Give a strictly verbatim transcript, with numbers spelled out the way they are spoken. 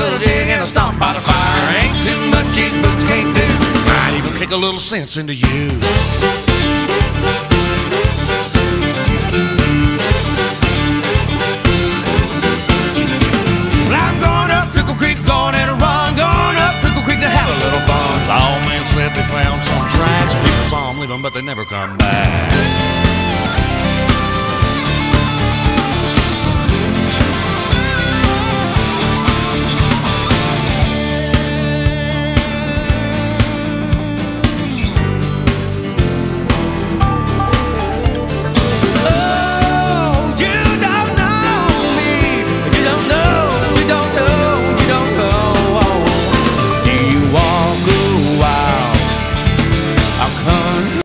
little jig and a stomp by the fire. Ain't too much these boots can't do. Might even kick a little sense into you. Well, I'm going up Pickle Creek, going at a run, going up Pickle Creek to have a little fun. The old man said they found some tracks. People saw them leaving, but they never come back.